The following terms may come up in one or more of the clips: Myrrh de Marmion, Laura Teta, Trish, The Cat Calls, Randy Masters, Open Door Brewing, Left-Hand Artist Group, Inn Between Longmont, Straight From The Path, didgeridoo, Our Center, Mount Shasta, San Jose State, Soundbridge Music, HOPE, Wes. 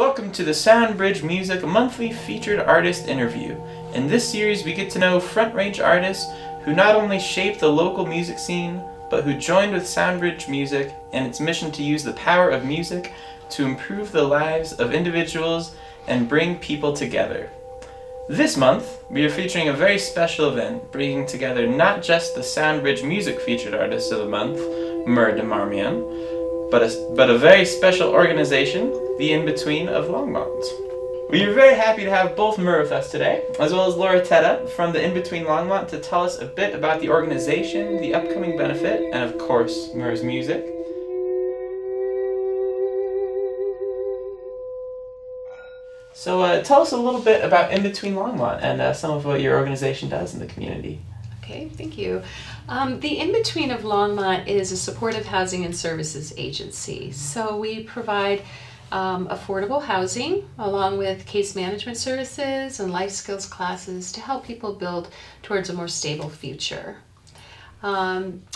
Welcome to the Soundbridge Music monthly featured artist interview. In this series we get to know front range artists who not only shaped the local music scene, but who joined with Soundbridge Music and its mission to use the power of music to improve the lives of individuals and bring people together. This month, we are featuring a very special event, bringing together not just the Soundbridge Music Featured Artist of the Month, Myrrh de Marmion, but a very special organization, the Inn Between of Longmont. We are very happy to have both Myrrh with us today, as well as Laura Teta from the Inn Between Longmont to tell us a bit about the organization, the upcoming benefit, and of course, Myrrh's music. So tell us a little bit about Inn Between Longmont and some of what your organization does in the community. Okay, thank you. The Inn Between of Longmont is a supportive housing and services agency. So we provide affordable housing along with case management services and life skills classes to help people build towards a more stable future.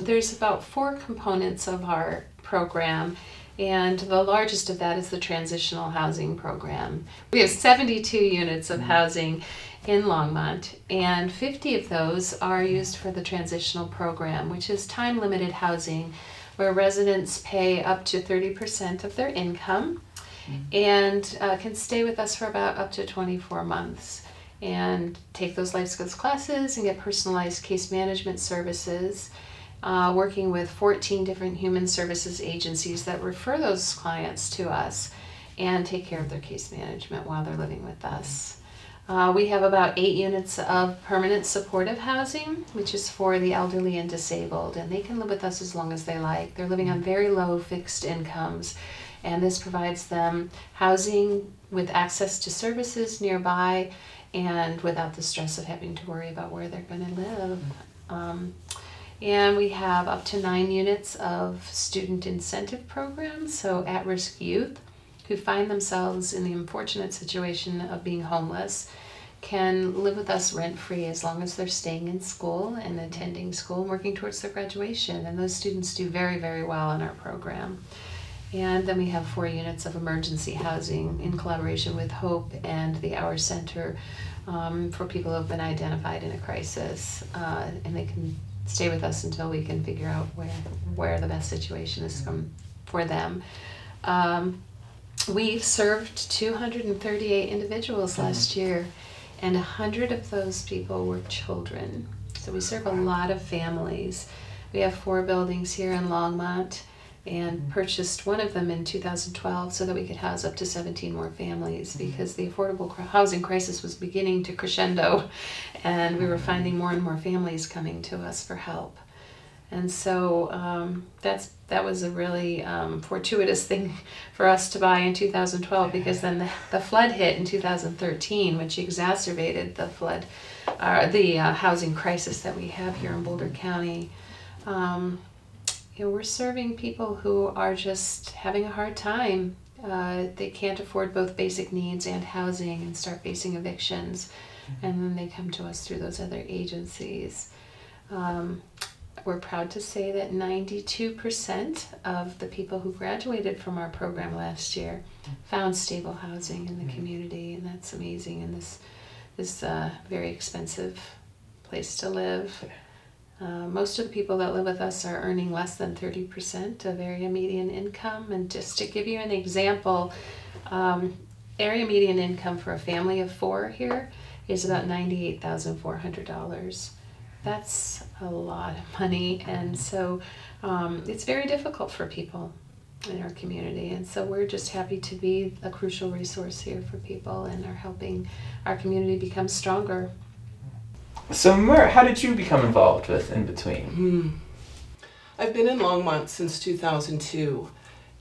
There's about four components of our program. And the largest of that is the transitional housing program. We have 72 units of housing in Longmont, and 50 of those are used for the transitional program, which is time-limited housing, where residents pay up to 30% of their income and can stay with us for about up to 24 months and take those life skills classes and get personalized case management services. Working with 14 different human services agencies that refer those clients to us and take care of their case management while they're living with us. We have about 8 units of permanent supportive housing, which is for the elderly and disabled, and they can live with us as long as they like. They're living on very low fixed incomes, and this provides them housing with access to services nearby and without the stress of having to worry about where they're going to live. And we have up to 9 units of student incentive programs, so at-risk youth who find themselves in the unfortunate situation of being homeless can live with us rent-free as long as they're staying in school and attending school and working towards their graduation. And those students do very, very well in our program. And then we have 4 units of emergency housing in collaboration with HOPE and the Our Center for people who have been identified in a crisis, and they can stay with us until we can figure out where the best situation is for them. We've served 238 individuals last year, and 100 of those people were children. So we serve a lot of families. We have 4 buildings here in Longmont and purchased one of them in 2012 so that we could house up to 17 more families, because the affordable housing crisis was beginning to crescendo and we were finding more and more families coming to us for help. And so that was a really fortuitous thing for us to buy in 2012, because then the flood hit in 2013, which exacerbated the flood, the housing crisis that we have here in Boulder County. You know, we're serving people who are just having a hard time. They can't afford both basic needs and housing and start facing evictions, and then they come to us through those other agencies. We're proud to say that 92% of the people who graduated from our program last year found stable housing in the community, and that's amazing in this very expensive place to live. Most of the people that live with us are earning less than 30% of area median income. And just to give you an example, area median income for a family of 4 here is about $98,400. That's a lot of money, and so it's very difficult for people in our community, and so we're just happy to be a crucial resource here for people and are helping our community become stronger. So Myrrh, how did you become involved with In Between? I've been in Longmont since 2002,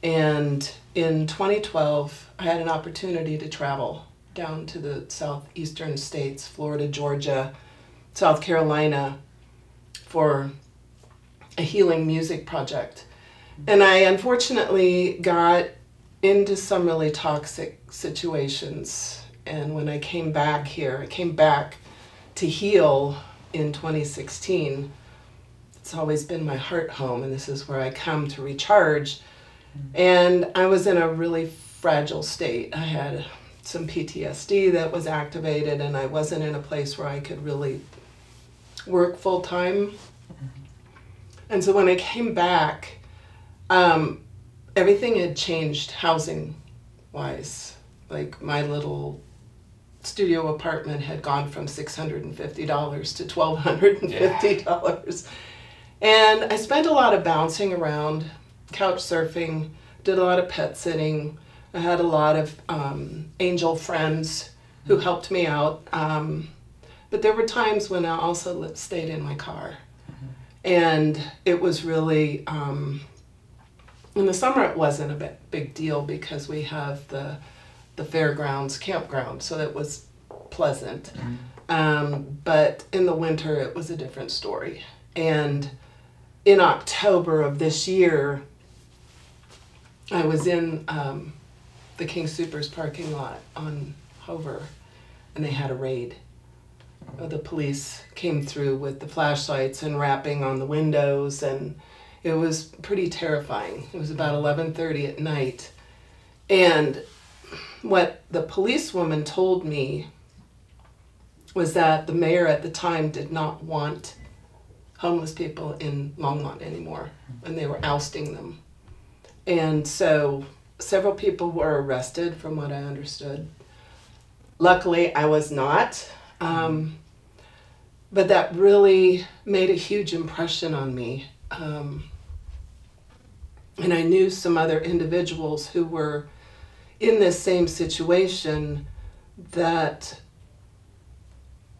and in 2012 I had an opportunity to travel down to the southeastern states, Florida, Georgia, South Carolina, for a healing music project. And I unfortunately got into some really toxic situations, and when I came back here, I came back to heal in 2016. It's always been my heart home, and this is where I come to recharge. And I was in a really fragile state. I had some PTSD that was activated, and I wasn't in a place where I could really work full time. And so when I came back, everything had changed housing-wise. Like my little studio apartment had gone from $650 to $1,250. Yeah. And I spent a lot of bouncing around, couch surfing, did a lot of pet sitting. I had a lot of angel friends who helped me out. But there were times when I also stayed in my car. And it was really, in the summer it wasn't a big deal because we have the fairgrounds campground, so it was pleasant. But in the winter it was a different story. And in October of this year, I was in the King Supers parking lot on Hover, and they had a raid. The police came through with the flashlights and rapping on the windows, and it was pretty terrifying. It was about 11:30 at night. And what the policewoman told me was that the mayor at the time did not want homeless people in Longmont anymore, and they were ousting them. And so several people were arrested, from what I understood. Luckily, I was not. But that really made a huge impression on me. And I knew some other individuals who were in this same situation that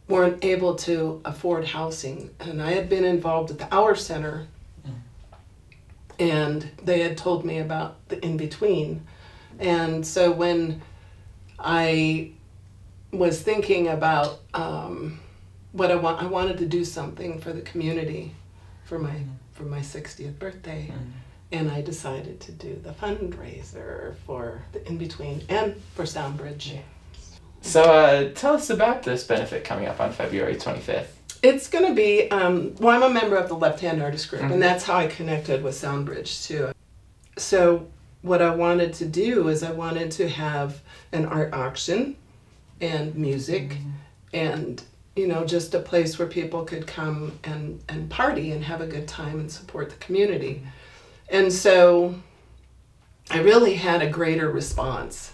weren't able to afford housing. And I had been involved at the Our Center, and they had told me about the In Between. And so when I was thinking about what I wanted to do something for the community for my 60th birthday, and I decided to do the fundraiser for the In Between and for Soundbridge. Yeah. So tell us about this benefit coming up on February 25th. It's going to be, well, I'm a member of the Left-Hand Artist Group, and that's how I connected with Soundbridge too. So what I wanted to do is I wanted to have an art auction and music and, you know, just a place where people could come and party and have a good time and support the community. And so I really had a greater response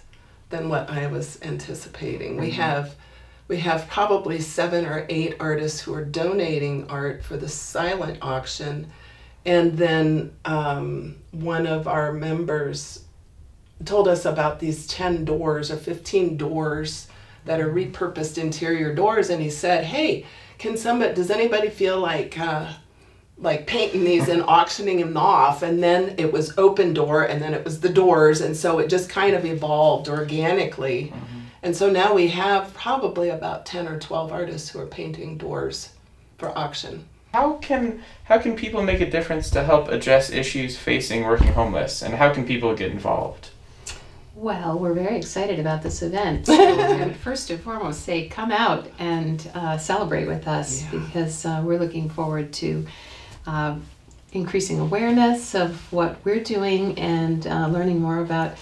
than what I was anticipating. We have probably 7 or 8 artists who are donating art for the silent auction, and then one of our members told us about these 10 doors or 15 doors that are repurposed interior doors, and he said, "Hey, does anybody feel like painting these and auctioning them off?" And then it was open door, and then it was the doors, and so it just kind of evolved organically. And so now we have probably about 10 or 12 artists who are painting doors for auction. How can people make a difference to help address issues facing working homeless, and how can people get involved? Well, we're very excited about this event. So I would first and foremost say come out and celebrate with us, because we're looking forward to increasing awareness of what we're doing and learning more about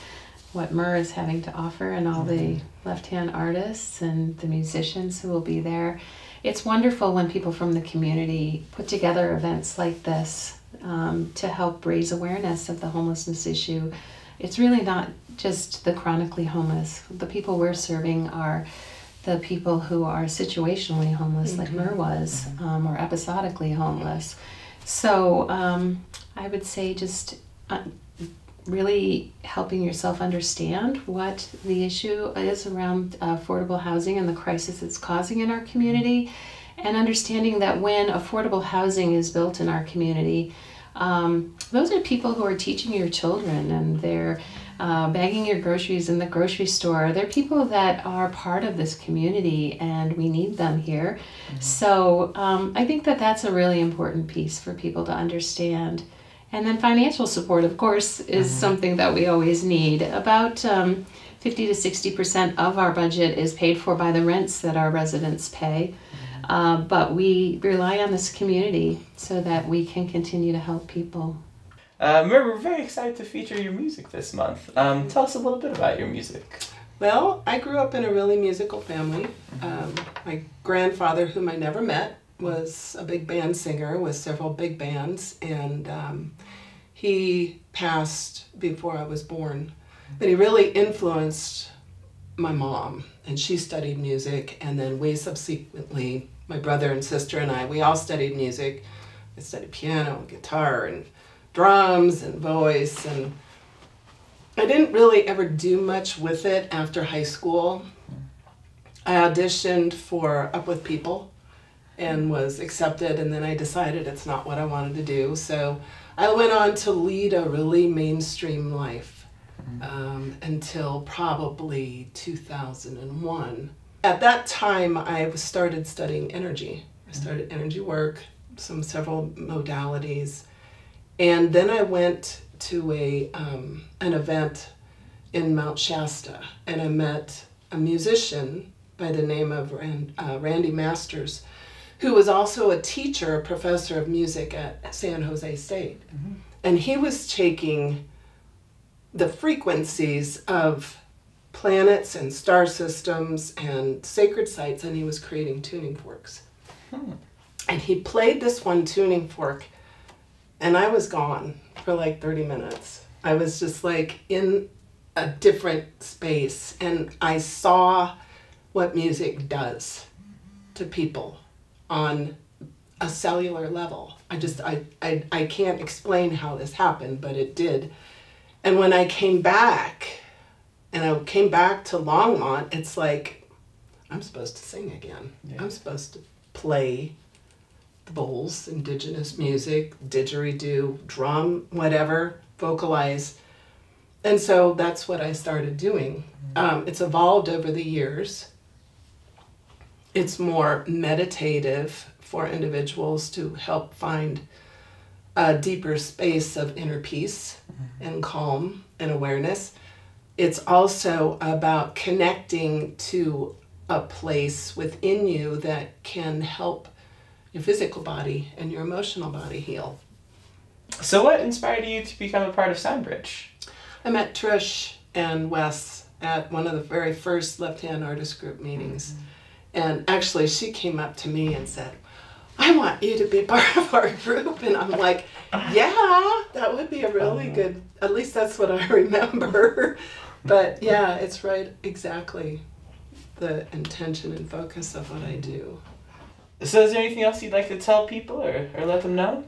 what Myrrh is having to offer, and all the left-hand artists and the musicians who will be there. It's wonderful when people from the community put together events like this to help raise awareness of the homelessness issue. It's really not just the chronically homeless. The people we're serving are the people who are situationally homeless, like Myrrh was, or episodically homeless. So I would say just really helping yourself understand what the issue is around affordable housing and the crisis it's causing in our community, and understanding that when affordable housing is built in our community, those are people who are teaching your children, and they're bagging your groceries in the grocery store. They're people that are part of this community, and we need them here. So I think that that's a really important piece for people to understand. And then financial support, of course, is something that we always need. About 50 to 60% of our budget is paid for by the rents that our residents pay. But we rely on this community so that we can continue to help people. Myrrh, we're very excited to feature your music this month. Tell us a little bit about your music. Well, I grew up in a really musical family. My grandfather, whom I never met, was a big band singer with several big bands, and he passed before I was born. But he really influenced my mom, and she studied music, and then we subsequently, my brother and sister and I, we all studied music. I studied piano and guitar and drums and voice, and I didn't really ever do much with it after high school. I auditioned for Up With People and was accepted, and then I decided it's not what I wanted to do, so I went on to lead a really mainstream life. Until probably 2001. At that time, I started studying energy. I started energy work, several modalities, and then I went to an event in Mount Shasta, and I met a musician by the name of Randy Masters, who was also a teacher, a professor of music at San Jose State, and he was taking the frequencies of planets and star systems and sacred sites, and he was creating tuning forks. And he played this one tuning fork, and I was gone for like 30 minutes. I was just like in a different space, and I saw what music does to people on a cellular level. I can't explain how this happened, but it did. And when I came back, and I came back to Longmont, it's like, I'm supposed to sing again. Yeah. I'm supposed to play the bowls, indigenous music, didgeridoo, drum, whatever, vocalize. And so that's what I started doing. It's evolved over the years. It's more meditative for individuals to help find a deeper space of inner peace and calm and awareness. It's also about connecting to a place within you that can help your physical body and your emotional body heal. So what inspired you to become a part of Soundbridge? I met Trish and Wes at one of the very first Left-Hand Artist Group meetings. And actually she came up to me and said, I want you to be part of our group. And I'm like, yeah, that would be a really good, at least that's what I remember. But yeah, it's right, exactly the intention and focus of what I do. So is there anything else you'd like to tell people or let them know?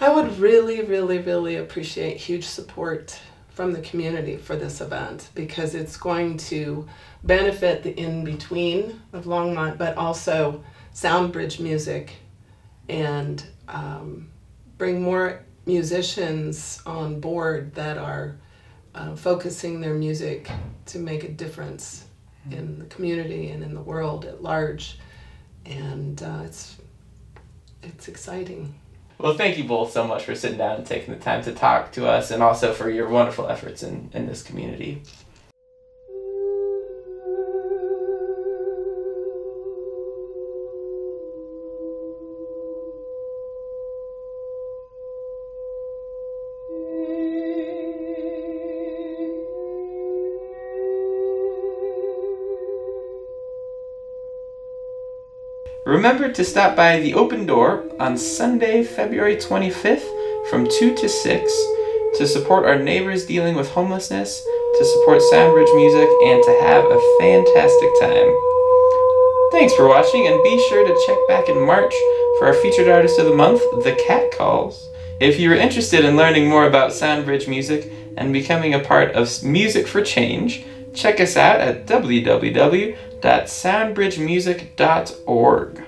I would really, really, really appreciate huge support from the community for this event, because it's going to benefit the in-between of Longmont, but also Soundbridge Music, and bring more musicians on board that are focusing their music to make a difference in the community and in the world at large. And it's exciting. Well, thank you both so much for sitting down and taking the time to talk to us, and also for your wonderful efforts in this community. Remember to stop by The Open Door on Sunday, February 25th from 2 to 6 to support our neighbors dealing with homelessness, to support Soundbridge Music, and to have a fantastic time. Thanks for watching, and be sure to check back in March for our featured artist of the month, The Cat Calls. If you're interested in learning more about Soundbridge Music and becoming a part of Music for Change, check us out at www.soundbridgemusic.org.